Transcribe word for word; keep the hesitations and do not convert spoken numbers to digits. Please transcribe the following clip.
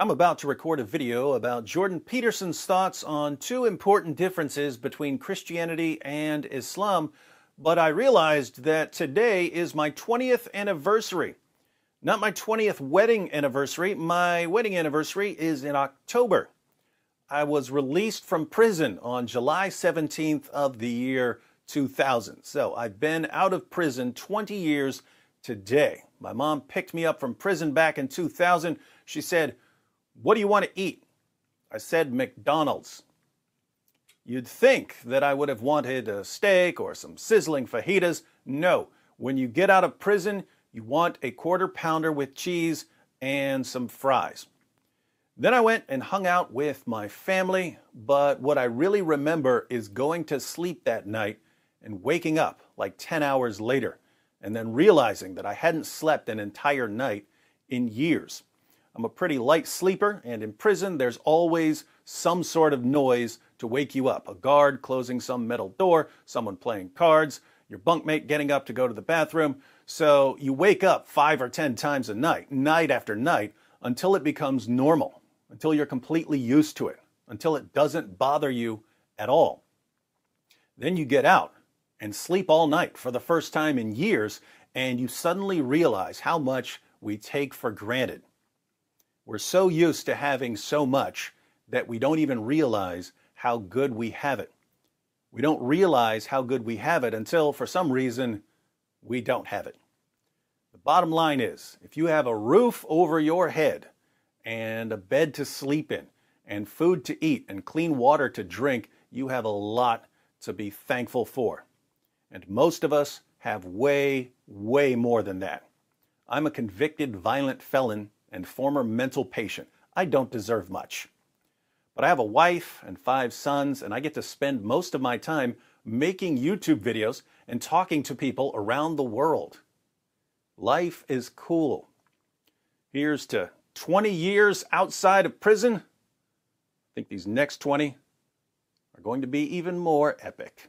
I'm about to record a video about Jordan Peterson's thoughts on two important differences between Christianity and Islam, but I realized that today is my twentieth anniversary. Not my twentieth wedding anniversary. My wedding anniversary is in October. I was released from prison on July seventeenth of the year two thousand. So I've been out of prison twenty years today. My mom picked me up from prison back in two thousand. She said, "What do you want to eat?" I said, "McDonald's." You'd think that I would have wanted a steak or some sizzling fajitas. No. When you get out of prison, you want a quarter pounder with cheese and some fries. Then I went and hung out with my family, but what I really remember is going to sleep that night and waking up like ten hours later, and then realizing that I hadn't slept an entire night in years. I'm a pretty light sleeper, and in prison there's always some sort of noise to wake you up. A guard closing some metal door, someone playing cards, your bunkmate getting up to go to the bathroom. So you wake up five or ten times a night, night after night, until it becomes normal, until you're completely used to it, until it doesn't bother you at all. Then you get out and sleep all night for the first time in years, and you suddenly realize how much we take for granted. We're so used to having so much that we don't even realize how good we have it. We don't realize how good we have it until, for some reason, we don't have it. The bottom line is, if you have a roof over your head and a bed to sleep in and food to eat and clean water to drink, you have a lot to be thankful for. And most of us have way, way more than that. I'm a convicted violent felon and former mental patient. I don't deserve much. But I have a wife and five sons, and I get to spend most of my time making YouTube videos and talking to people around the world. Life is cool. Here's to twenty years outside of prison. I think these next twenty are going to be even more epic.